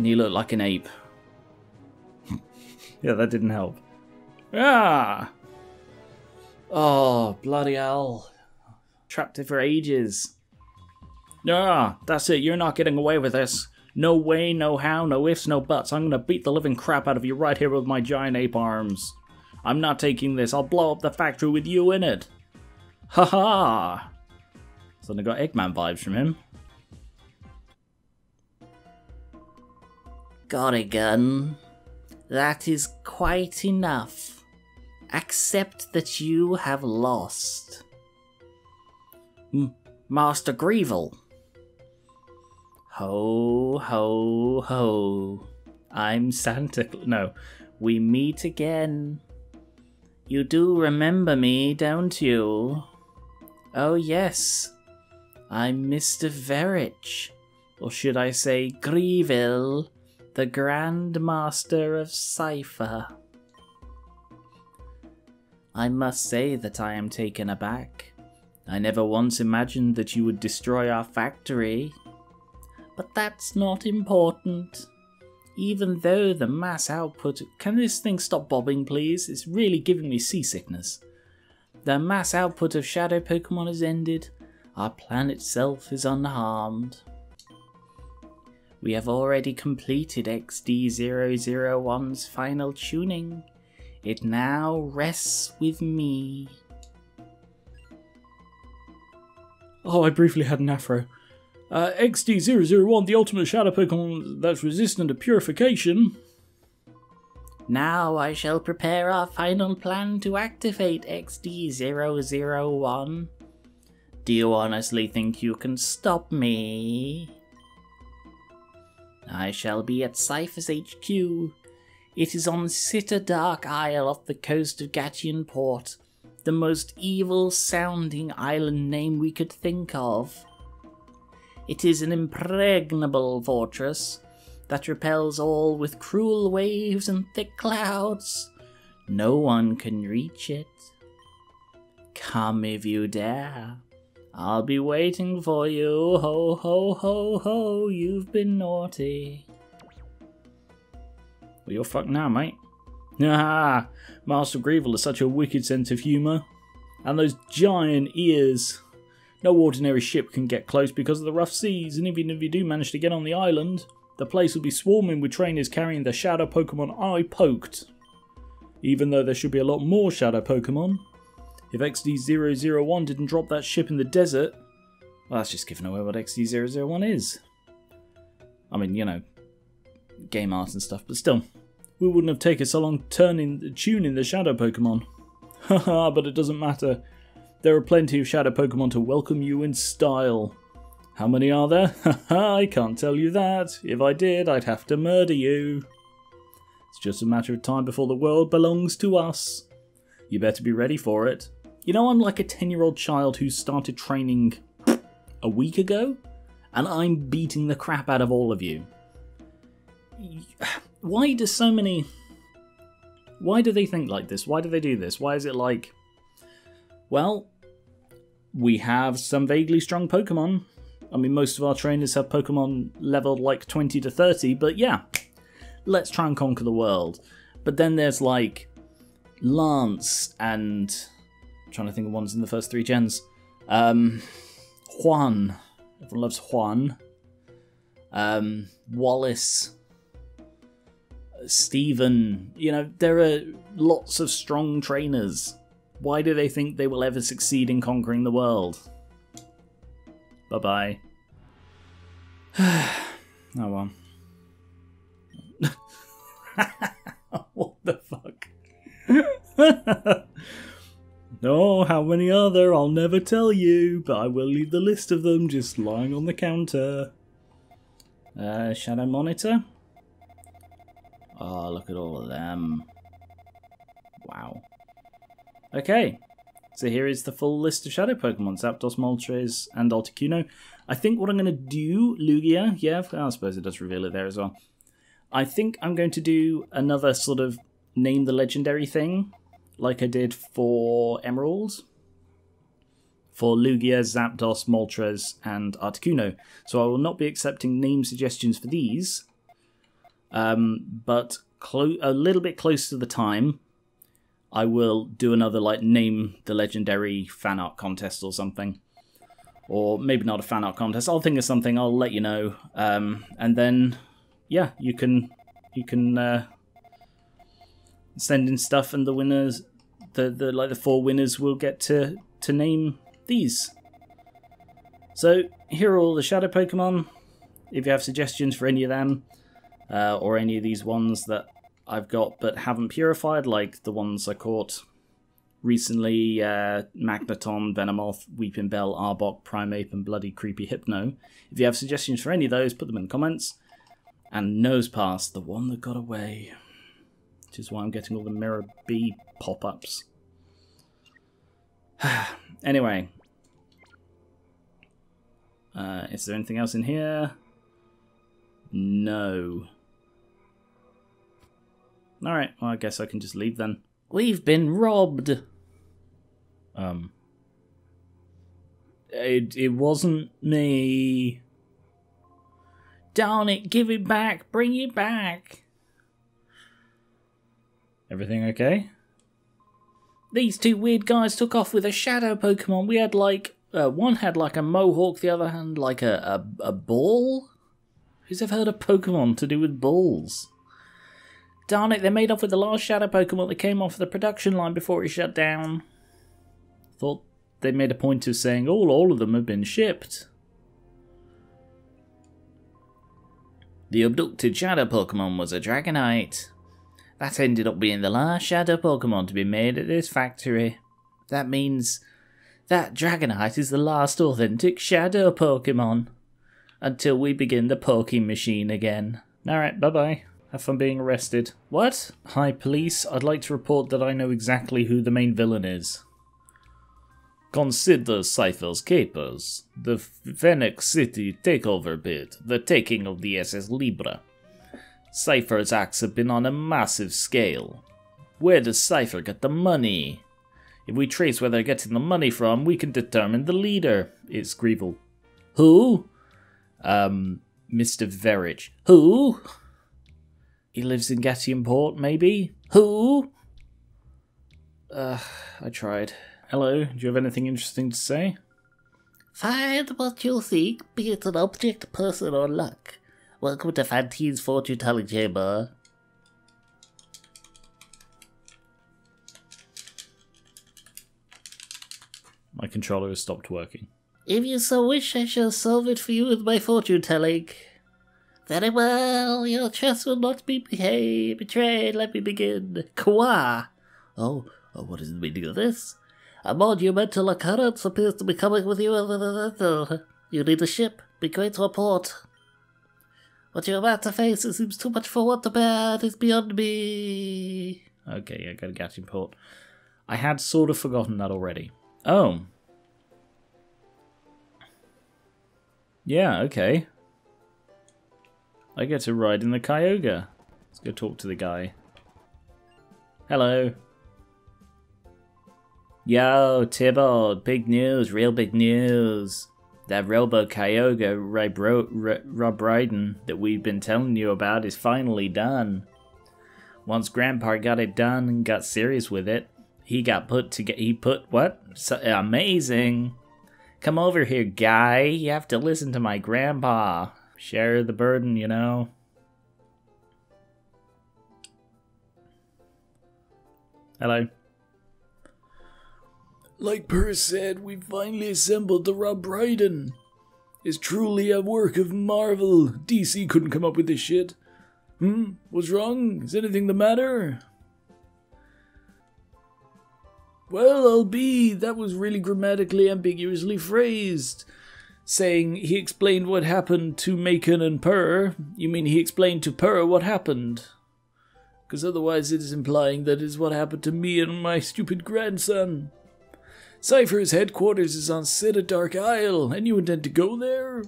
and you look like an ape. Yeah, that didn't help. Ah! Oh, bloody hell. Trapped it for ages. Ah, that's it. You're not getting away with this. No way, no how, no ifs, no buts. I'm going to beat the living crap out of you right here with my giant ape arms. I'm not taking this. I'll blow up the factory with you in it. Ha ha! Suddenly got Eggman vibes from him. Gorigan, that is quite enough. Accept that you have lost. Master Greevil. Ho, ho, ho. I'm Santa Claus. No, we meet again. You do remember me, don't you? Oh yes, I'm Mr. Verich, or should I say Greevil, the Grand Master of Cipher. I must say that I am taken aback. I never once imagined that you would destroy our factory. But that's not important. Even though the mass output... Can this thing stop bobbing, please? It's really giving me seasickness. The mass output of Shadow Pokemon has ended. Our planet itself is unharmed. We have already completed XD-001's final tuning. It now rests with me. Oh, I briefly had an afro. XD-001, the ultimate shadow Pokemon that's resistant to purification. Now I shall prepare our final plan to activate XD-001. Do you honestly think you can stop me? I shall be at Cipher's HQ. It is on Citadark Isle off the coast of Gateon Port, the most evil-sounding island name we could think of. It is an impregnable fortress that repels all with cruel waves and thick clouds. No one can reach it. Come if you dare. I'll be waiting for you. Ho ho ho ho, you've been naughty. Well, you're fucked now, mate. Ah, Master Greevil has such a wicked sense of humour. And those giant ears. No ordinary ship can get close because of the rough seas, and even if you do manage to get on the island, the place will be swarming with trainers carrying the Shadow Pokemon I poked. Even though there should be a lot more Shadow Pokemon. If XD-001 didn't drop that ship in the desert, well, that's just giving away what XD-001 is. I mean, you know, game art and stuff, but still, we wouldn't have taken so long tuning the Shadow Pokemon. Haha, but it doesn't matter. There are plenty of Shadow Pokemon to welcome you in style. How many are there? Haha, I can't tell you that. If I did, I'd have to murder you. It's just a matter of time before the world belongs to us. You better be ready for it. You know, I'm like a 10-year-old child who started training a week ago, and I'm beating the crap out of all of you. Why do so many... Why do they think like this? Why do they do this? Why is it like... Well, we have some vaguely strong Pokemon. I mean, most of our trainers have Pokemon leveled like 20 to 30, but yeah, let's try and conquer the world. But then there's like Lance and... I'm trying to think of ones in the first three gens. Juan. Everyone loves Juan. Wallace. Steven. You know, there are lots of strong trainers. Why do they think they will ever succeed in conquering the world? Bye-bye. Oh, well. What the fuck? Oh, how many are there? I'll never tell you, but I will leave the list of them just lying on the counter. Shadow Monitor? Oh, look at all of them. Wow. Okay, so here is the full list of Shadow Pokemon, Zapdos, Moltres, and Articuno. I think what I'm going to do, Lugia, yeah, I suppose it does reveal it there as well. I think I'm going to do another sort of name the legendary thing, like I did for Emerald. For Lugia, Zapdos, Moltres, and Articuno. So I will not be accepting name suggestions for these. But a little bit close to the time, I will do another, like, name the legendary fan art contest or something. Or maybe not a fan art contest. I'll think of something. I'll let you know. And then, yeah, you can send in stuff, and the winners, the four winners will get to name these. So here are all the Shadow Pokemon. If you have suggestions for any of them, or any of these ones that I've got but haven't purified, like the ones I caught recently, Magneton, Venomoth, Weeping Bell, Arbok, Primeape, and bloody creepy Hypno. If you have suggestions for any of those, put them in the comments. And Nosepass, the one that got away. Which is why I'm getting all the Mirror B pop-ups. Anyway. Is there anything else in here? No. Alright, well, I guess I can just leave then. We've been robbed! It wasn't me. Darn it, give it back, bring it back! Everything okay? These two weird guys took off with a Shadow Pokemon. We had like, one had like a mohawk, the other hand like a ball? Who's ever heard of Pokemon to do with balls? Darn it, they made off with the last Shadow Pokemon that came off the production line before it shut down. Thought they made a point of saying, oh, all of them have been shipped. The abducted Shadow Pokemon was a Dragonite. That ended up being the last Shadow Pokemon to be made at this factory. That means that Dragonite is the last authentic Shadow Pokemon. Until we begin the Poke Machine again. Alright, bye-bye. Have fun being arrested. What? Hi, police. I'd like to report that I know exactly who the main villain is. Consider Cipher's capers. The Fennec City takeover bid. The taking of the SS Libra. Cipher's acts have been on a massive scale. Where does Cipher get the money? If we trace where they're getting the money from, we can determine the leader. It's Greevil. Who? Mr. Verich. Who? He lives in Gateon Port, maybe? Who? I tried. Hello, do you have anything interesting to say? Find what you seek, be it an object, person, or luck. Welcome to Fantine's fortune-telling chamber. My controller has stopped working. If you so wish, I shall solve it for you with my fortune-telling. Very well, your trust will not be betrayed. Let me begin. Qua! Oh, what is the meaning of this? A monumental occurrence appears to be coming with you. You need a ship. Be going to a port. What you're about to face, it seems too much for what to bear. It is beyond me. Okay, I gotta get in port. I had sort of forgotten that already. Oh. Yeah, okay. I get to ride in the Kyogre. Let's go talk to the guy. Hello. Yo, Tybalt, big news, real big news. That Robo Kyogre, Rob Brydon, that we've been telling you about is finally done. Once Grandpa got it done and got serious with it, he got put to get. He put what? So, amazing. Come over here, guy. You have to listen to my grandpa. Share the burden, you know. Hello. Like Per said, we finally assembled the Rob Brydon. It's truly a work of marvel. DC couldn't come up with this shit. What's wrong? Is anything the matter? Well, I'll be. That was really grammatically ambiguously phrased. Saying he explained what happened to Macon and Purr. You mean he explained to Purr what happened? Because otherwise it is implying that is what happened to me and my stupid grandson. Cipher's headquarters is on Citadark Isle, and you intend to go there?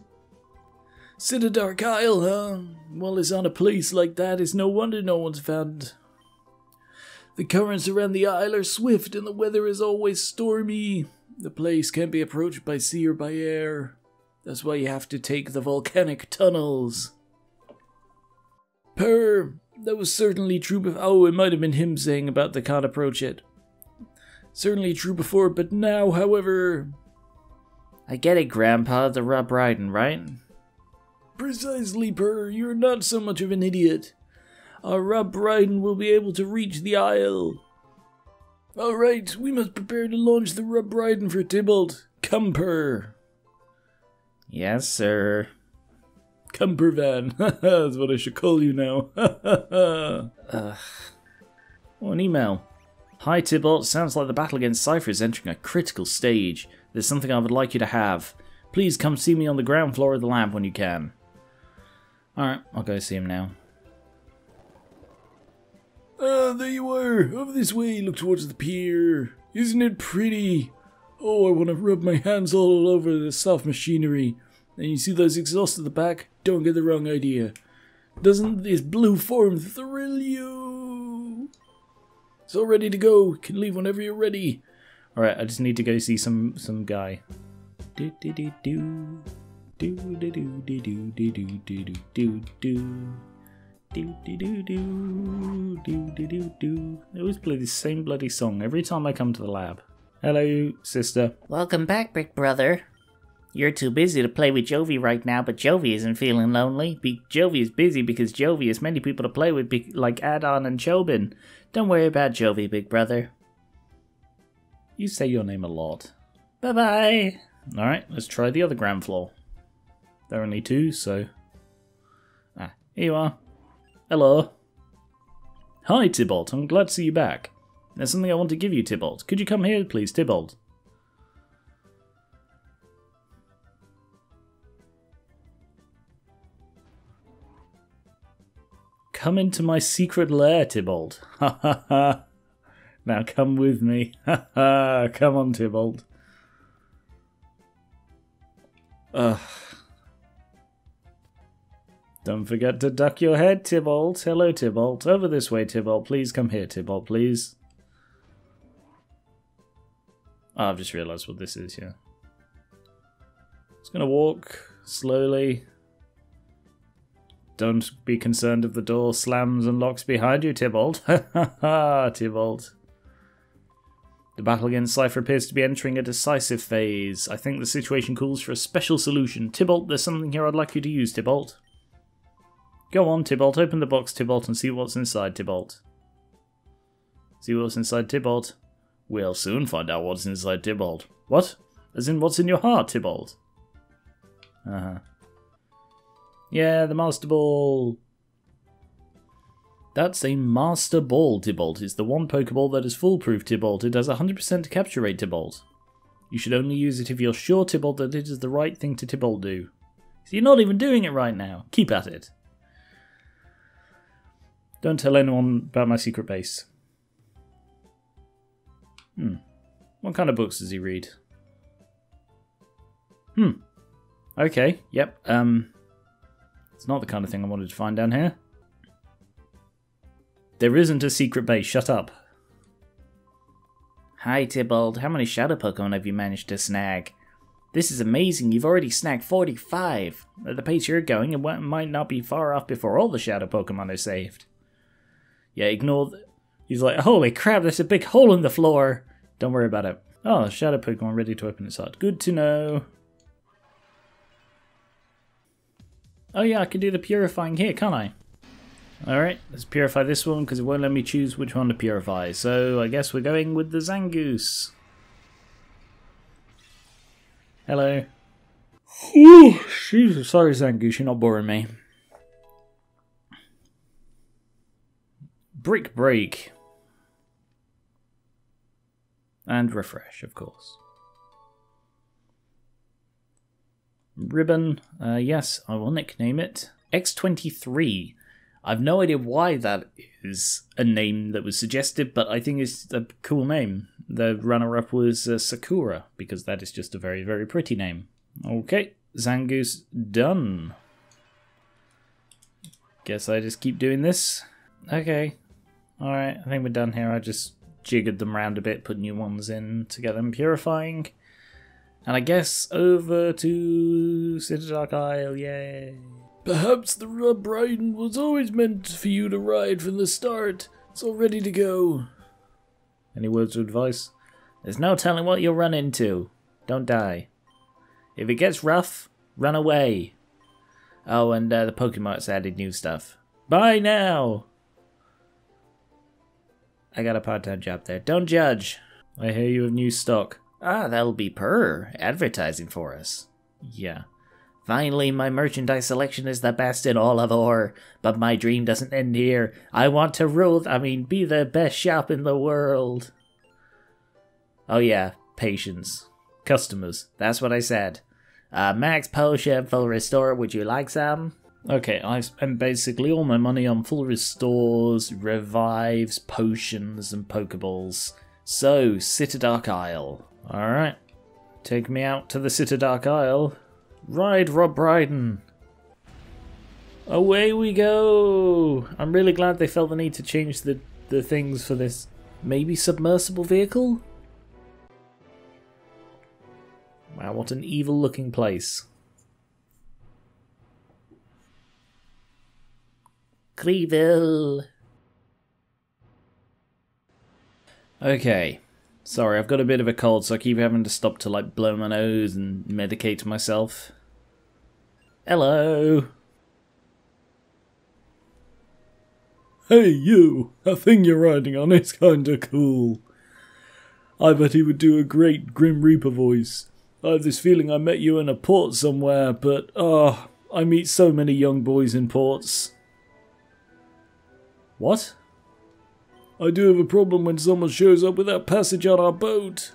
Citadark Isle, huh? Well, it's on a place like that, it's no wonder no one's found. The currents around the isle are swift, and the weather is always stormy. The place can't be approached by sea or by air. That's why you have to take the volcanic tunnels. Her. That was certainly true before. Oh, it might have been him saying about the can't approach it. Certainly true before, but now, however... I get it, Grandpa. The Rob Brydon, right? Precisely, Per. You're not so much of an idiot. Our Rob Brydon will be able to reach the isle. Alright, we must prepare to launch the Rob Brydon for Tybalt. Come, Per. Yes, sir. Cumpervan. That's what I should call you now. An email. Hi Tybalt, sounds like the battle against Cipher is entering a critical stage. There's something I would like you to have. Please come see me on the ground floor of the lab when you can. Alright, I'll go see him now. Ah, there you are. Over this way, look towards the pier. Isn't it pretty? Oh, I want to rub my hands all over the soft machinery. And you see those exhausts at the back? Don't get the wrong idea. Doesn't this blue form thrill you? It's all ready to go. Can leave whenever you're ready. Alright, I just need to go see some guy. I always play this same bloody song every time I come to the lab. Hello, sister. Welcome back, Big Brother. You're too busy to play with Jovi right now, but Jovi isn't feeling lonely. Jovi is busy because Jovi has many people to play with, like Adon and Chobin. Don't worry about Jovi, Big Brother. You say your name a lot. Bye-bye! Alright, let's try the other ground floor. There are only two, so... Ah, here you are. Hello. Hi, Tybalt. I'm glad to see you back. There's something I want to give you, Tybalt. Could you come here, please, Tybalt? Come into my secret lair, Tybalt. Ha ha ha. Now come with me. Ha ha. Come on, Tybalt. Ugh. Don't forget to duck your head, Tybalt. Hello, Tybalt. Over this way, Tybalt. Please come here, Tybalt, please. Oh, I've just realised what this is, yeah. Just gonna walk slowly. Don't be concerned if the door slams and locks behind you, Tybalt. Ha ha ha, Tybalt. The battle against Cipher appears to be entering a decisive phase. I think the situation calls for a special solution. Tybalt, there's something here I'd like you to use, Tybalt. Go on, Tybalt. Open the box, Tybalt, and see what's inside, Tybalt. See what's inside, Tybalt. We'll soon find out what's inside, Tybalt. What? As in, what's in your heart, Tybalt? Uh-huh. Yeah, the Master Ball. That's a Master Ball, Tybalt. It's the one Pokeball that is foolproof, Tybalt. It has 100% capture rate, Tybalt. You should only use it if you're sure, Tybalt, that it is the right thing to Tybalt do. So you're not even doing it right now. Keep at it. Don't tell anyone about my secret base. Hmm. What kind of books does he read? Hmm. Okay. Yep. It's not the kind of thing I wanted to find down here. There isn't a secret base, shut up. Hi Tybalt, how many Shadow Pokemon have you managed to snag? This is amazing, you've already snagged 45. At the pace you're going, it might not be far off before all the Shadow Pokemon are saved. Yeah, ignore he's like, holy crap, there's a big hole in the floor. Don't worry about it. Oh, Shadow Pokemon ready to open its heart. Good to know. Oh yeah, I can do the purifying here, can't I? Alright, let's purify this one because it won't let me choose which one to purify. So I guess we're going with the Zangoose. Hello. Ooh, Jesus, sorry Zangoose, you're not boring me. Brick break. And refresh, of course. Ribbon, yes, I will nickname it X23. I've no idea why that is a name that was suggested, but I think it's a cool name. The runner-up was Sakura, because that is just a very, very pretty name. Okay, Zangoose done. Guess I just keep doing this. Okay, alright, I think we're done here. I just jiggered them around a bit, put new ones in to get them purifying. And I guess over to Citadark Isle, yay! Perhaps the Rob Brydon was always meant for you to ride from the start. It's all ready to go. Any words of advice? There's no telling what you'll run into. Don't die. If it gets rough, run away. Oh, and the Pokemon's added new stuff. Bye now! I got a part-time job there. Don't judge. I hear you have new stock. Ah, that'll be Purr advertising for us. Yeah. Finally, my merchandise selection is the best in all of Orre, but my dream doesn't end here. I want to be the best shop in the world. Oh yeah, patience. Customers. That's what I said. Max Potion Full Restore, would you like some? Okay, I've spent basically all my money on Full Restores, Revives, Potions, and Pokeballs. So, Citadark Isle. Alright. Take me out to the Citadark Isle. Ride Rob Brydon! Away we go! I'm really glad they felt the need to change the things for this maybe submersible vehicle? Wow, what an evil looking place. Greevil! Okay. Sorry, I've got a bit of a cold, so I keep having to stop to like blow my nose and medicate myself. Hello! Hey you! That thing you're riding on is kinda cool. I bet he would do a great Grim Reaper voice. I have this feeling I met you in a port somewhere, but ah, I meet so many young boys in ports. What? I do have a problem when someone shows up without passage on our boat.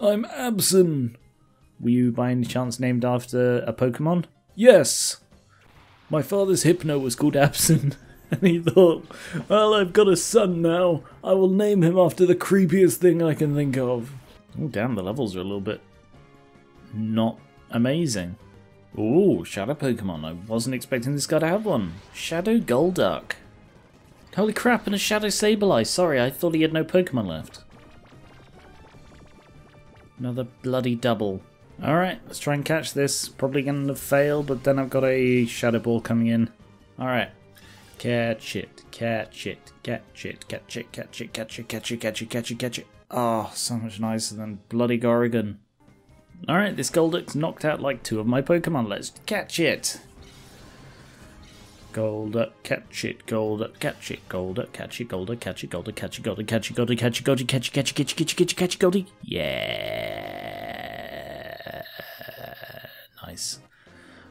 I'm Absin. Were you by any chance named after a Pokemon? Yes. My father's Hypno was called Absin, and he thought, well, I've got a son now. I will name him after the creepiest thing I can think of. Oh damn, the levels are a little bit not amazing. Ooh, Shadow Pokemon. I wasn't expecting this guy to have one. Shadow Golduck. Holy crap, and a Shadow Sableye. Sorry, I thought he had no Pokemon left. Another bloody double. Alright, let's try and catch this. Probably going to fail, but then I've got a Shadow Ball coming in. Alright. Catch it, catch it, catch it, catch it, catch it, catch it, catch it, catch it, catch it, catch it. Oh, so much nicer than bloody Gorigan. Alright, this Golduck's knocked out like two of my Pokemon. Let's catch it! Golduck, catch it, Golduck, catch it, Golduck, catch it, Golduck, catch it, Golduck, catch it, Golduck, catch it, Golduck, catch it, Golduck, catch it, catch it, catch it, catch it, catch it, catch it, Golduck. Yeah! Nice.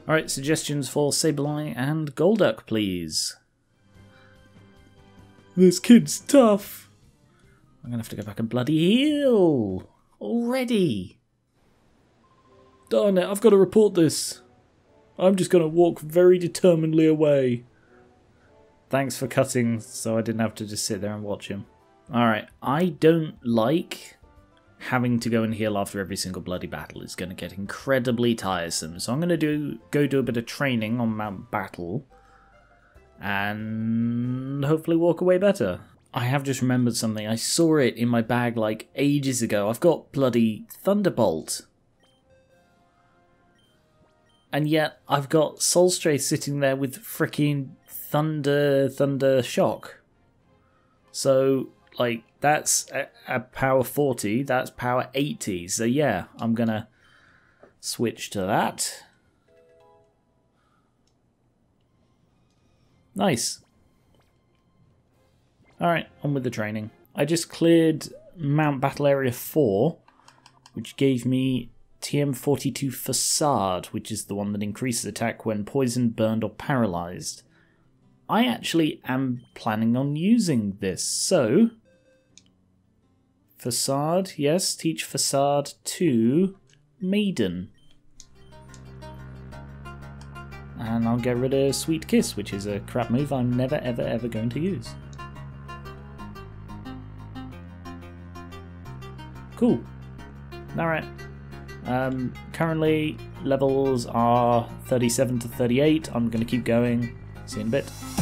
Alright, suggestions for Sableye and Golduck, please. This kid's tough! I'm gonna have to go back and bloody heal! Already! Darn it, I've got to report this. I'm just going to walk very determinedly away. Thanks for cutting so I didn't have to just sit there and watch him. Alright, I don't like having to go and heal after every single bloody battle. It's going to get incredibly tiresome. So I'm going to go do a bit of training on Mount Battle. And hopefully walk away better. I have just remembered something. I saw it in my bag like ages ago. I've got bloody Thunderbolt. And yet, I've got Soulstray sitting there with freaking Thunder Shock. So, like, that's a power 40, that's power 80. So yeah, I'm gonna switch to that. Nice. Alright, on with the training. I just cleared Mount Battle Area 4, which gave me TM42 Facade, which is the one that increases attack when poisoned, burned, or paralysed. I actually am planning on using this, so Facade, yes, teach Facade to Maiden. And I'll get rid of Sweet Kiss, which is a crap move I'm never ever ever going to use. Cool. Alright. Currently levels are 37 to 38, I'm going to keep going, see you in a bit.